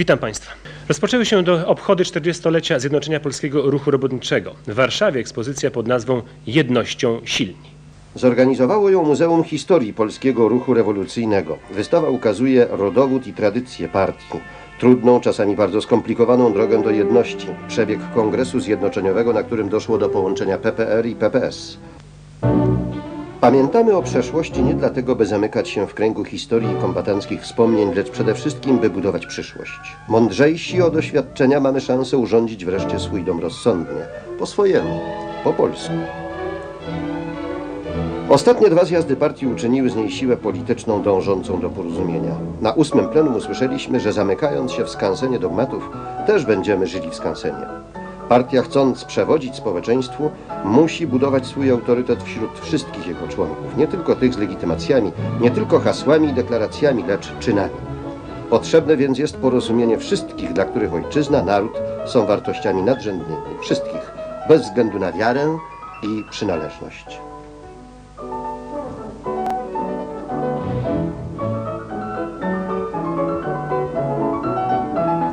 Witam Państwa. Rozpoczęły się obchody 40-lecia Zjednoczenia Polskiego Ruchu Robotniczego. W Warszawie ekspozycja pod nazwą Jednością Silni. Zorganizowało ją Muzeum Historii Polskiego Ruchu Rewolucyjnego. Wystawa ukazuje rodowód i tradycję partii. Trudną, czasami bardzo skomplikowaną drogę do jedności. Przebieg Kongresu Zjednoczeniowego, na którym doszło do połączenia PPR i PPS. Pamiętamy o przeszłości nie dlatego, by zamykać się w kręgu historii i kombatanckich wspomnień, lecz przede wszystkim, by budować przyszłość. Mądrzejsi od doświadczenia mamy szansę urządzić wreszcie swój dom rozsądnie. Po swojemu, po polsku. Ostatnie dwa zjazdy partii uczyniły z niej siłę polityczną dążącą do porozumienia. Na 8. plenum usłyszeliśmy, że zamykając się w skansenie dogmatów, też będziemy żyli w skansenie. Partia, chcąc przewodzić społeczeństwu, musi budować swój autorytet wśród wszystkich jego członków. Nie tylko tych z legitymacjami, nie tylko hasłami i deklaracjami, lecz czynami. Potrzebne więc jest porozumienie wszystkich, dla których ojczyzna, naród są wartościami nadrzędnymi. Wszystkich, bez względu na wiarę i przynależność.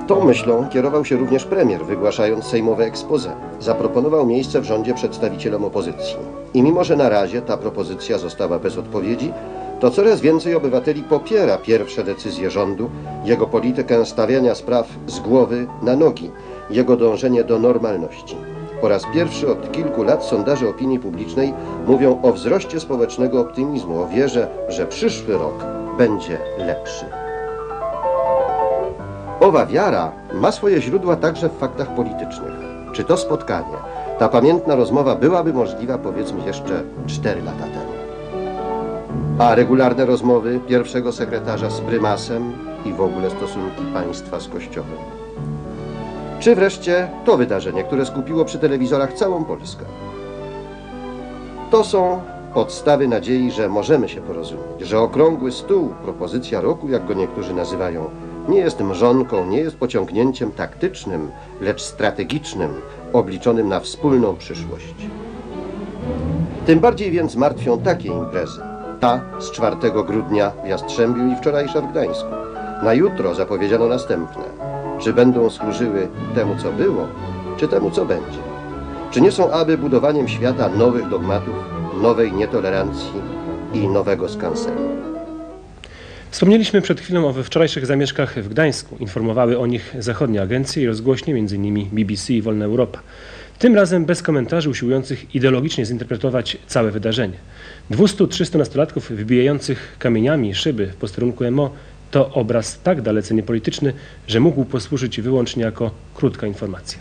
Tą myślą kierował się również premier, wygłaszając sejmowe expose. Zaproponował miejsce w rządzie przedstawicielom opozycji. I mimo, że na razie ta propozycja została bez odpowiedzi, to coraz więcej obywateli popiera pierwsze decyzje rządu, jego politykę stawiania spraw z głowy na nogi, jego dążenie do normalności. Po raz pierwszy od kilku lat sondaże opinii publicznej mówią o wzroście społecznego optymizmu, o wierze, że przyszły rok będzie lepszy. Owa wiara ma swoje źródła także w faktach politycznych. Czy to spotkanie, ta pamiętna rozmowa byłaby możliwa, powiedzmy, jeszcze 4 lata temu? A regularne rozmowy pierwszego sekretarza z prymasem i w ogóle stosunki państwa z Kościołem? Czy wreszcie to wydarzenie, które skupiło przy telewizorach całą Polskę? To są podstawy nadziei, że możemy się porozumieć, że okrągły stół, propozycja roku, jak go niektórzy nazywają, nie jest mrzonką, nie jest pociągnięciem taktycznym, lecz strategicznym, obliczonym na wspólną przyszłość. Tym bardziej więc martwią takie imprezy. Ta z 4 grudnia w Jastrzębiu i wczorajsza w Gdańsku. Na jutro zapowiedziano następne. Czy będą służyły temu, co było, czy temu, co będzie? Czy nie są aby budowaniem świata nowych dogmatów, nowej nietolerancji i nowego skansenu? Wspomnieliśmy przed chwilą o wczorajszych zamieszkach w Gdańsku. Informowały o nich zachodnie agencje i rozgłośnie, m.in. BBC i Wolna Europa. Tym razem bez komentarzy usiłujących ideologicznie zinterpretować całe wydarzenie. 200–300 nastolatków wybijających kamieniami szyby w posterunku MO to obraz tak dalece niepolityczny, że mógł posłużyć wyłącznie jako krótka informacja.